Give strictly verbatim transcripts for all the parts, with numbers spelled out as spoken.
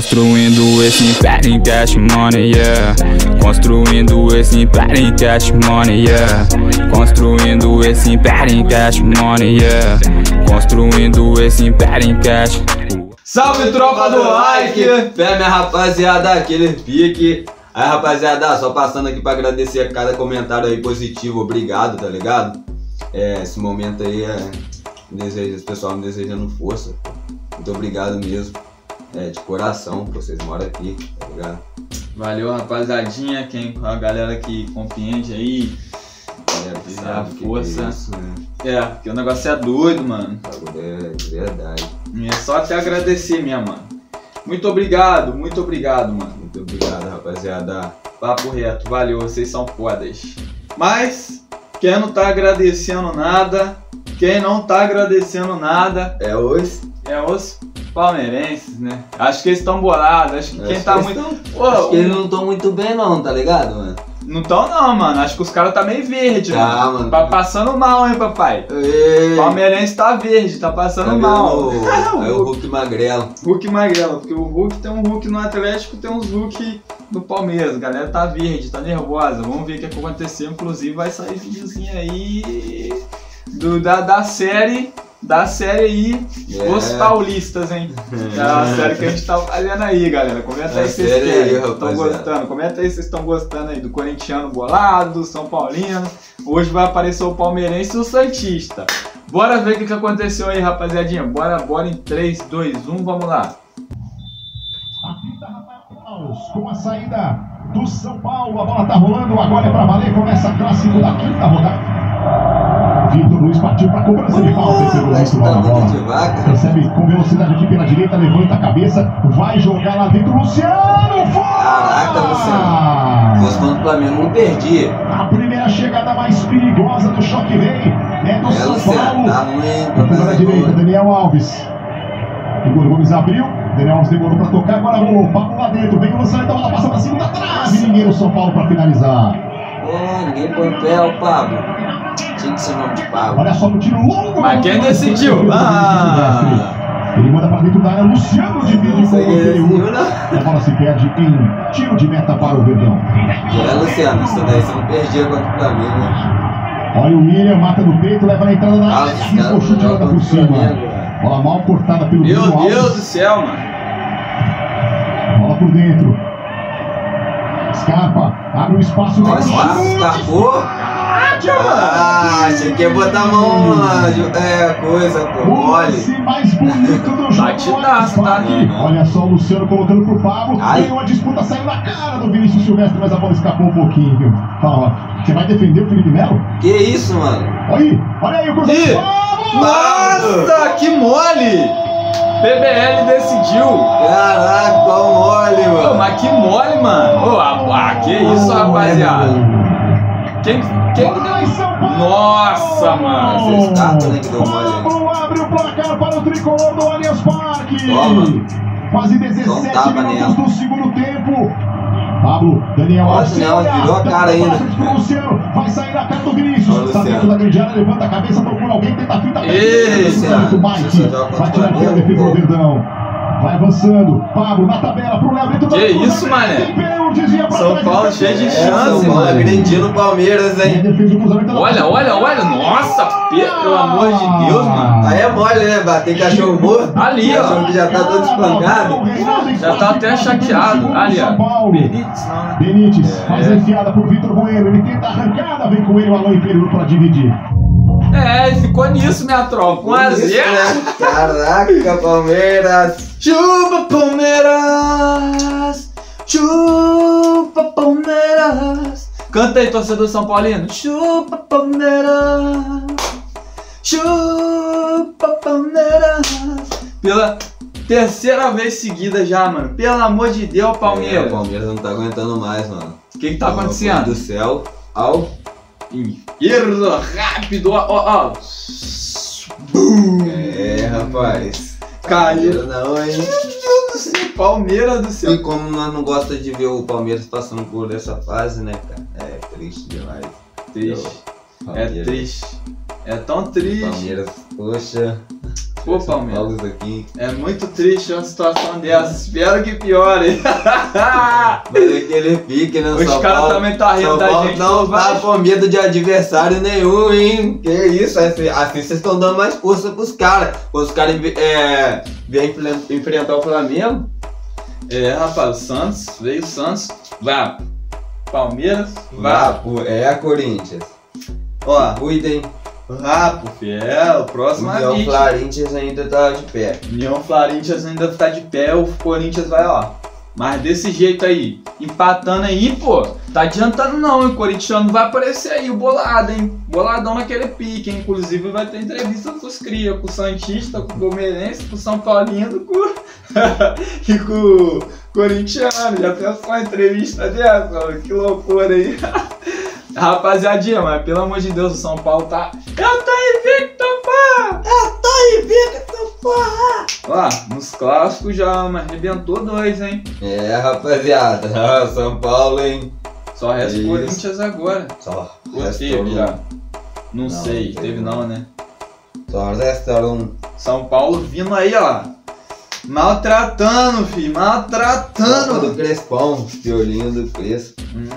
Construindo esse império em cash money, yeah. Construindo esse império em cash money, yeah. Construindo esse império em cash money, yeah. Construindo esse império em cash. Salve, tropa do like! Pé, minha rapaziada, aquele pique. Aí, rapaziada, só passando aqui pra agradecer a cada comentário aí positivo. Obrigado, tá ligado? É, esse momento aí é... Desejo, esse pessoal me desejando força. Muito obrigado mesmo. É, de coração, que vocês moram aqui, tá ligado? Valeu, rapaziadinha, quem, a galera que compreende aí, galera que sabe que força. Que é, isso, né? É, porque o negócio é doido, mano. É de verdade. É só até agradecer mesmo, mano. Muito obrigado, muito obrigado, mano. Muito obrigado, rapaziada. Papo reto, valeu, vocês são fodas. Mas, quem não tá agradecendo nada, quem não tá agradecendo nada... É os... É os... palmeirenses, né? Acho que eles estão bolados, acho que eu quem acho tá que muito... Tão... Pô, acho que eles não estão muito bem não, tá ligado, mano? Não estão não, mano. Acho que os caras tá meio verde, tá, mano. mano. Tá passando mal, hein, papai? Ei. Palmeirense tá verde, tá passando tá mal. O... é o Hulk magrelo. Hulk magrelo, porque o Hulk tem um Hulk no Atlético, tem uns Hulk no Palmeiras. A galera tá verde, tá nervosa. Vamos ver o que aconteceu. Inclusive vai sair videozinho aí do, da, da série... Da série aí, yeah. Os paulistas, hein? Da série que a gente tá olhando aí, galera. Comenta é aí se vocês aí, estão gostando. Comenta aí se vocês estão gostando aí do corintiano bolado, do São Paulino. Hoje vai aparecer o palmeirense e o santista. Bora ver o que, que aconteceu aí, rapaziadinha. Bora, bora em três, dois, um, vamos lá. Com a saída do São Paulo, a bola tá rolando, agora é pra valer. Começa clássico da quinta rodada. Vitor Luiz partiu para a cobrança de falta, recebeu o titular da bola, recebe com velocidade aqui pela direita, levanta a cabeça, vai jogar lá dentro, Luciano, fora! Caraca, Luciano, gostando do Flamengo, não perdi. A primeira chegada mais perigosa do Choque Rei é do é, São Paulo, tá pela direita, Daniel Alves, Igor Gomes abriu, Daniel Alves demorou para tocar, agora rolou, Pablo lá dentro, vem o Luciano, então ela passa para cima da trave, ninguém no São Paulo para finalizar. Pô, ninguém põe o pé, o Pablo. Tinha que ser o nome de Pablo. Olha só no tiro longo. Mas quem decidiu? Ah. Ele manda para dentro da área. Luciano divide com o interior. A bola se perde em tiro de meta para o Verdão. É, Luciano, isso daí você não perdia contra o Flamengo. Olha o William, mata no peito, leva na entrada na área. Risca o chute, joga por cima. Bola mal cortada pelo Meu Deus Alves. Do céu, mano. Bola por dentro. Escapa. Abre um espaço. Olha o espaço, escapou. Ah, achei que ia botar a mão na é, coisa, pô, olha. Batidaço, tá? Olha só o Luciano colocando pro Pablo. Tem uma disputa, saiu na cara do Vinícius Silvestre, mas a bola escapou um pouquinho, viu? Fala, você vai defender o Felipe Melo? Que isso, mano? Olha aí, olha aí o cruzamento. Nossa, que mole! P B L decidiu. Caraca, mole, mano. Pô, mas que mole, mano. Pô, ah, que isso, rapaziada. Quem, quem que deu? Nossa, mano. Vocês estão falando que deu mole. Pablo abre o placar para o tricolor do Allianz Parque. Quase dezessete minutos do segundo tempo. Pablo, Daniel Alves. Não, virou a cara ainda. Vai sair na cara do Vinícius. Está dentro da grande área, levanta a cabeça, procura alguém, tenta a fita. Isso, Mike. Vai tirar a defesa do Verdão. Vai avançando. Pablo na tabela pro Léo Brito. Que isso, mané. São Paulo cheio de chance, mano. Agredindo o Palmeiras, hein? Olha, olha, olha. Nossa, pelo amor de Deus, mano. Aí é mole, né? Bater cachorro morto. Ali, ó. O cachorro já tá todo espancado. Já tá até chateado. Ali, ó. Benítez, não, Benítez faz enfiada pro Vitor Bueno. Ele tenta arrancada. Vem com ele o Alain Pereira pra dividir. É, ficou nisso, minha tropa. um a zero. Caraca, Palmeiras. Chupa, Palmeiras. Chupa Palmeiras. Canta aí, torcedor São Paulino. Chupa Palmeiras. Chupa Palmeiras. Pela terceira vez seguida já, mano. Pelo amor de Deus, Palmeiras. É, o Palmeiras não tá aguentando mais, mano. O que que tá Palmeiras acontecendo? Do céu ao inferno. Rápido. Ó, ó, ó. É, rapaz. Caiu. Não, hein? Palmeiras do céu. E como nós não gostamos de ver o Palmeiras passando por essa fase, né, cara? É triste demais. Triste. É triste. É tão triste. Palmeiras, poxa. Pô, Palmeiras, aqui. É muito triste uma situação dessa. Espero que piore. Mas é que ele fique, né? Os caras também tá rindo da gente. Não tá com medo de adversário nenhum, hein? Que isso, assim, assim vocês estão dando mais força pros caras. Os caras é, vêm enfrentar o Flamengo. É, rapaz, o Santos, veio o Santos. Vá. Palmeiras, vá. vá. É, Corinthians. Ó, cuidem. Rapo, fiel, próximo amigo. O União Florentias ainda tá de pé. União Florentias ainda tá de pé, o Corinthians vai, ó. Mas desse jeito aí, empatando aí, pô, tá adiantando não, hein? O corintiano vai aparecer aí, o bolado, hein? Boladão naquele pique, hein? Inclusive vai ter entrevista com os cria, com o santista, com o palmeirense, com o São Paulino, com... e com o corintiano. Já pensou a entrevista dessa? Que loucura, hein? Rapaziadinha, mas pelo amor de Deus, o São Paulo tá... Eu tô invicto, porra! Eu tô invicto, porra! Ó, nos clássicos já, mas arrebentou dois, hein? É, rapaziada, ah, São Paulo, hein? Só resta o Corinthians agora. Só resta um. Já. Não, não sei, não teve não, né? Só resta um. São Paulo vindo aí, ó. Maltratando, filho, maltratando. Tropa do Crespão, piolinho do Crespo. Hum.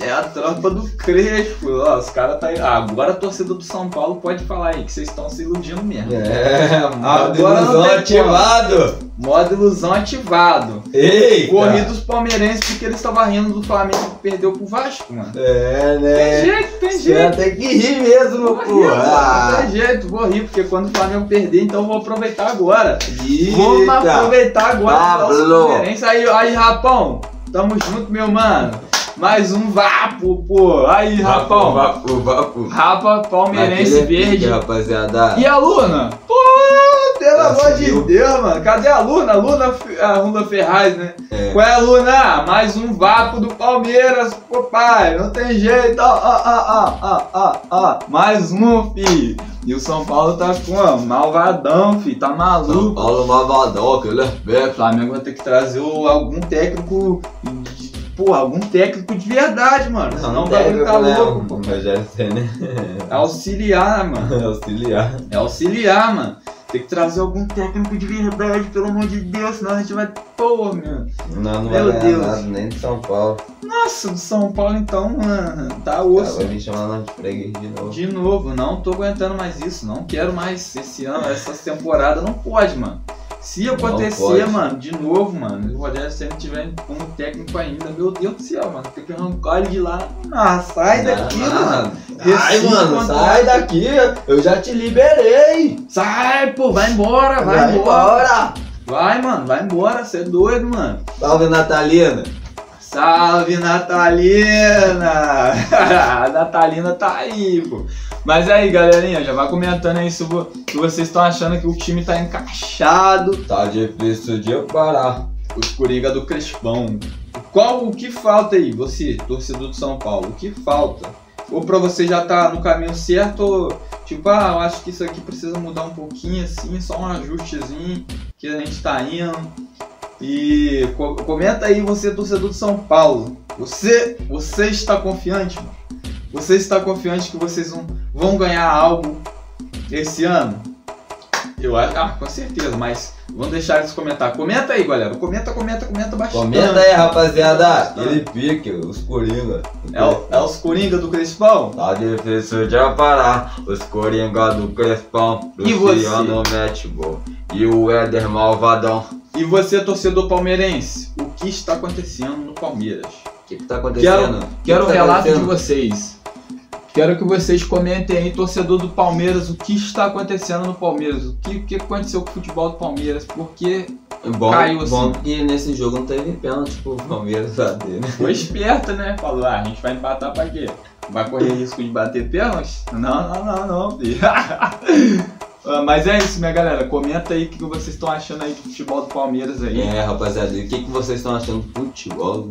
É a tropa do Crespo, ó, os caras tá aí. Ah, agora a torcida do São Paulo pode falar aí que vocês estão se iludindo mesmo. É, modo agora ilusão ativado. Modo ilusão ativado. Ei! Corrido os palmeirenses porque eles estavam rindo do Flamengo que perdeu pro Vasco, mano. É, né? Tem jeito, tem jeito. Tem que rir mesmo, pô. Ah. Tem jeito, vou rir, porque quando o Flamengo perder, então vou aproveitar agora. Eita. Vamos aproveitar agora os palmeirenses. Aí, aí, Rapão, tamo junto, meu mano. Mais um vapo, pô. Aí, rapão. Vapo, vapo. Rapa, palmeirense verde. Pique, rapaziada. E a Luna? Pô, pelo amor de Deus, mano. Cadê a Luna? A Luna, a Luna Ferraz, né? É. Qual é a Luna? Mais um vapo do Palmeiras, pô, pai. Não tem jeito. Ó, ó, ó, ó, ó, ó. Mais um, fi. E o São Paulo tá com, ó, malvadão, fi. Tá maluco. São Paulo malvadão, que ele é velho. O Flamengo vai ter que trazer algum técnico... Porra, algum técnico de verdade, mano. Senão o bagulho tá louco, pô. Eu já sei, né? É auxiliar, mano. É auxiliar. É auxiliar, mano. Tem que trazer algum técnico de verdade, pelo amor de Deus, senão a gente vai... Porra, meu. Não, não vai ganhar nada, nem de São Paulo. Nossa, do São Paulo então, mano, tá osso. Vai me chamar de freguês de novo. De novo, não tô aguentando mais isso. Não quero mais esse ano, essa temporada. Não pode, mano. Se acontecer, mano, de novo, mano, o Rogério Ceni tiver como técnico ainda, meu Deus do céu, mano, tem que arrancar ele de lá. Ah, sai daqui, não, mano. Ai, mano, sai daqui, eu já te liberei. Sai, pô, vai embora, vai, vai embora. embora. Vai, mano, vai embora, você é doido, mano. Salve, Natalina. Salve, Natalina. A Natalina tá aí, pô. Mas aí, galerinha, já vai comentando aí se vocês estão achando que o time tá encaixado. Tá difícil de parar. Os Coringa do Crespão. Qual o que falta aí, você, torcedor do São Paulo? O que falta? Ou pra você já tá no caminho certo, ou tipo, ah, eu acho que isso aqui precisa mudar um pouquinho assim, só um ajustezinho que a gente tá indo. E co comenta aí, você, torcedor do São Paulo. Você, você está confiante, mano? Você está confiante que vocês vão ganhar algo esse ano? Eu acho, ah, com certeza, mas vamos deixar eles comentar. Comenta aí, galera. Comenta, comenta, comenta bastante. Comenta aí, rapaziada. Ele pique, os Coringa. É, o, é os Coringa do Crespão? Tá difícil de aparar. Os Coringa do Crespão. E Luciano você? Matchball. E o Éder Malvadão. E você, torcedor palmeirense? O que está acontecendo no Palmeiras? O que, que tá acontecendo? Quero o relato de vocês. Quero que vocês comentem aí, torcedor do Palmeiras, o que está acontecendo no Palmeiras, o que, que aconteceu com o futebol do Palmeiras, porque bom, caiu assim. Bom que nesse jogo não teve pênalti pro Palmeiras bater, né? Foi esperto, né? Falou, ah, a gente vai empatar pra quê? Vai correr risco de bater pênalti? Não, não, não, não, filho. Mas é isso, minha galera. Comenta aí o que vocês estão achando aí do futebol do Palmeiras aí. É, rapaziada, o que, que vocês estão achando do futebol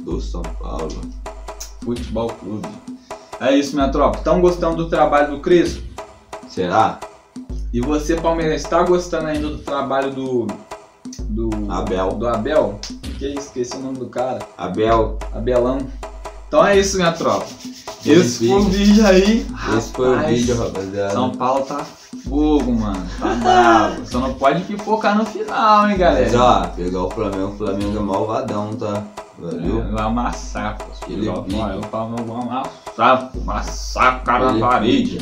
do São Paulo? Futebol Clube. É isso, minha tropa. Estão gostando do trabalho do Crespo? Será? E você, palmeirense, está gostando ainda do trabalho do... Do... Abel. Do Abel? Que isso? Esqueci o nome do cara. Abel. Abelão. Então é isso, minha tropa. Esse foi o vídeo aí. Esse foi o vídeo, rapaziada. São Paulo tá fogo, mano. Tá bravo. Só não pode pipocar no final, hein, galera. Mas, ó, pegar o Flamengo. O Flamengo é malvadão, tá? Valeu? Vai amassar, pô. Ele o Flamengo vai amassar, pô. Amassar o cara na parede.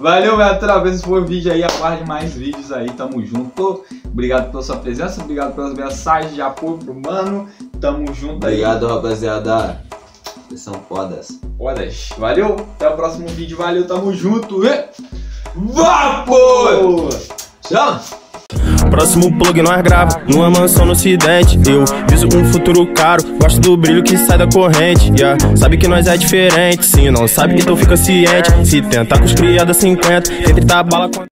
Valeu, minha tropa. Esse foi o vídeo aí. Aguarde mais vídeos aí. Tamo junto. Obrigado pela sua presença. Obrigado pelas mensagens de apoio pro mano. Tamo junto aí. Obrigado, rapaziada. Vocês são fodas. Fodas. Valeu. Até o próximo vídeo. Valeu. Tamo junto. E... Vapor! Tchau! Próximo plug nós grava, numa mansão no ocidente. Eu viso um futuro caro, gosto do brilho que sai da corrente. Yeah. Sabe que nós é diferente, se não sabe então fica ciente. Se tentar com os criados cinquenta, entre tá bala com...